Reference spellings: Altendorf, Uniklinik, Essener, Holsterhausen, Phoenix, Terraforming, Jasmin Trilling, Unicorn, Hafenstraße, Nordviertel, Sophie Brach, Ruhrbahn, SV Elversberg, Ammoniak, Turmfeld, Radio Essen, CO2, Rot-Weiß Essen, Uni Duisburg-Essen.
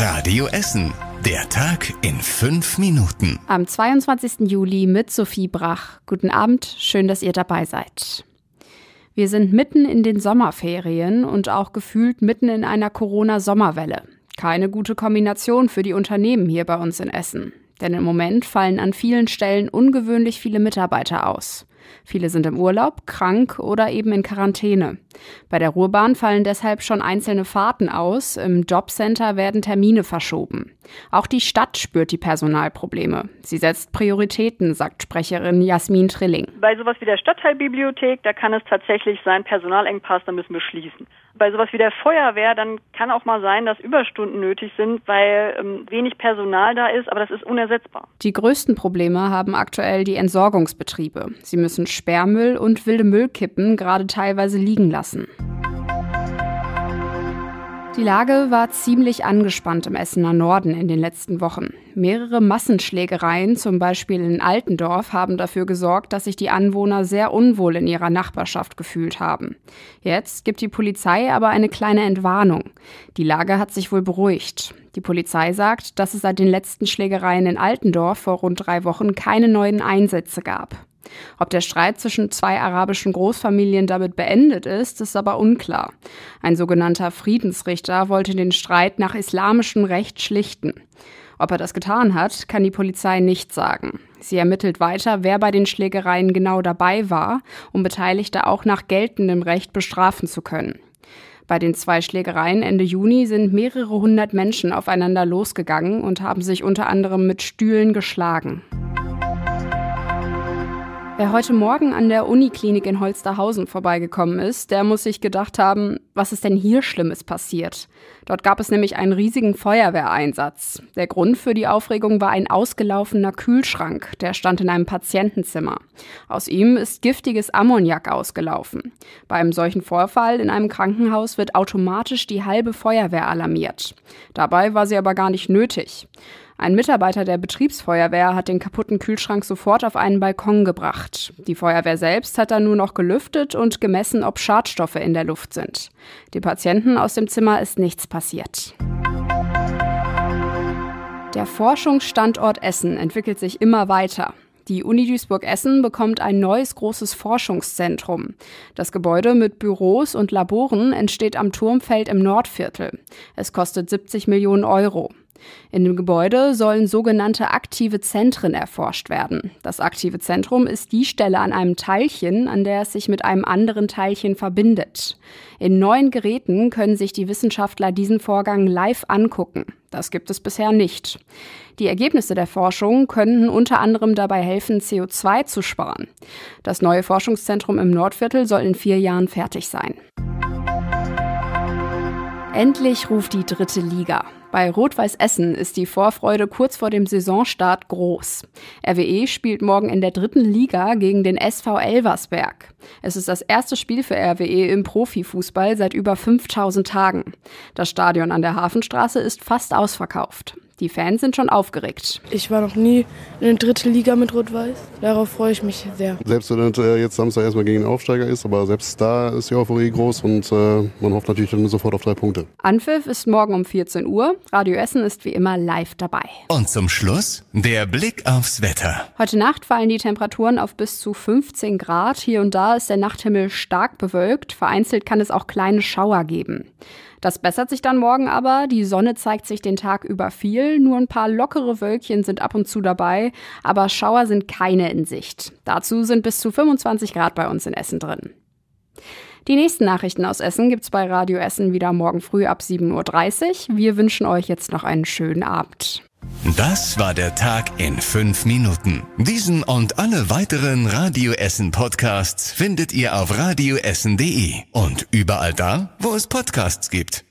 Radio Essen. Der Tag in 5 Minuten. Am 22. Juli mit Sophie Brach. Guten Abend, schön, dass ihr dabei seid. Wir sind mitten in den Sommerferien und auch gefühlt mitten in einer Corona-Sommerwelle. Keine gute Kombination für die Unternehmen hier bei uns in Essen. Denn im Moment fallen an vielen Stellen ungewöhnlich viele Mitarbeiter aus. Viele sind im Urlaub, krank oder eben in Quarantäne. Bei der Ruhrbahn fallen deshalb schon einzelne Fahrten aus, im Jobcenter werden Termine verschoben. Auch die Stadt spürt die Personalprobleme. Sie setzt Prioritäten, sagt Sprecherin Jasmin Trilling. Bei sowas wie der Stadtteilbibliothek, da kann es tatsächlich sein, Personalengpass, da müssen wir schließen. Bei sowas wie der Feuerwehr, dann kann auch mal sein, dass Überstunden nötig sind, weil wenig Personal da ist, aber das ist unersetzbar. Die größten Probleme haben aktuell die Entsorgungsbetriebe. Sie müssen Sperrmüll und wilde Müllkippen gerade teilweise liegen lassen. Die Lage war ziemlich angespannt im Essener Norden in den letzten Wochen. Mehrere Massenschlägereien, zum Beispiel in Altendorf, haben dafür gesorgt, dass sich die Anwohner sehr unwohl in ihrer Nachbarschaft gefühlt haben. Jetzt gibt die Polizei aber eine kleine Entwarnung. Die Lage hat sich wohl beruhigt. Die Polizei sagt, dass es seit den letzten Schlägereien in Altendorf vor rund 3 Wochen keine neuen Einsätze gab. Ob der Streit zwischen 2 arabischen Großfamilien damit beendet ist, ist aber unklar. Ein sogenannter Friedensrichter wollte den Streit nach islamischem Recht schlichten. Ob er das getan hat, kann die Polizei nicht sagen. Sie ermittelt weiter, wer bei den Schlägereien genau dabei war, um Beteiligte auch nach geltendem Recht bestrafen zu können. Bei den 2 Schlägereien Ende Juni sind mehrere hundert Menschen aufeinander losgegangen und haben sich unter anderem mit Stühlen geschlagen. Wer heute Morgen an der Uniklinik in Holsterhausen vorbeigekommen ist, der muss sich gedacht haben, was ist denn hier Schlimmes passiert? Dort gab es nämlich einen riesigen Feuerwehreinsatz. Der Grund für die Aufregung war ein ausgelaufener Kühlschrank, der stand in einem Patientenzimmer. Aus ihm ist giftiges Ammoniak ausgelaufen. Bei einem solchen Vorfall in einem Krankenhaus wird automatisch die halbe Feuerwehr alarmiert. Dabei war sie aber gar nicht nötig. Ein Mitarbeiter der Betriebsfeuerwehr hat den kaputten Kühlschrank sofort auf einen Balkon gebracht. Die Feuerwehr selbst hat dann nur noch gelüftet und gemessen, ob Schadstoffe in der Luft sind. Dem Patienten aus dem Zimmer ist nichts passiert. Der Forschungsstandort Essen entwickelt sich immer weiter. Die Uni Duisburg-Essen bekommt ein neues großes Forschungszentrum. Das Gebäude mit Büros und Laboren entsteht am Turmfeld im Nordviertel. Es kostet 70 Millionen €. In dem Gebäude sollen sogenannte aktive Zentren erforscht werden. Das aktive Zentrum ist die Stelle an einem Teilchen, an der es sich mit einem anderen Teilchen verbindet. In neuen Geräten können sich die Wissenschaftler diesen Vorgang live angucken. Das gibt es bisher nicht. Die Ergebnisse der Forschung könnten unter anderem dabei helfen, CO2 zu sparen. Das neue Forschungszentrum im Nordviertel soll in 4 Jahren fertig sein. Endlich ruft die 3. Liga. Bei Rot-Weiß Essen ist die Vorfreude kurz vor dem Saisonstart groß. RWE spielt morgen in der 3. Liga gegen den SV Elversberg. Es ist das erste Spiel für RWE im Profifußball seit über 5000 Tagen. Das Stadion an der Hafenstraße ist fast ausverkauft. Die Fans sind schon aufgeregt. Ich war noch nie in der 3. Liga mit Rot-Weiß. Darauf freue ich mich sehr. Selbst wenn es jetzt Samstag erstmal gegen den Aufsteiger ist, aber selbst da ist die Euphorie groß und man hofft natürlich dann sofort auf 3 Punkte. Anpfiff ist morgen um 14 Uhr. Radio Essen ist wie immer live dabei. Und zum Schluss der Blick aufs Wetter. Heute Nacht fallen die Temperaturen auf bis zu 15 Grad. Hier und da ist der Nachthimmel stark bewölkt. Vereinzelt kann es auch kleine Schauer geben. Das bessert sich dann morgen aber. Die Sonne zeigt sich den Tag über viel. Nur ein paar lockere Wölkchen sind ab und zu dabei. Aber Schauer sind keine in Sicht. Dazu sind bis zu 25 Grad bei uns in Essen drin. Die nächsten Nachrichten aus Essen gibt's bei Radio Essen wieder morgen früh ab 7:30 Uhr. Wir wünschen euch jetzt noch einen schönen Abend. Das war der Tag in 5 Minuten. Diesen und alle weiteren Radio Essen Podcasts findet ihr auf radioessen.de und überall da, wo es Podcasts gibt.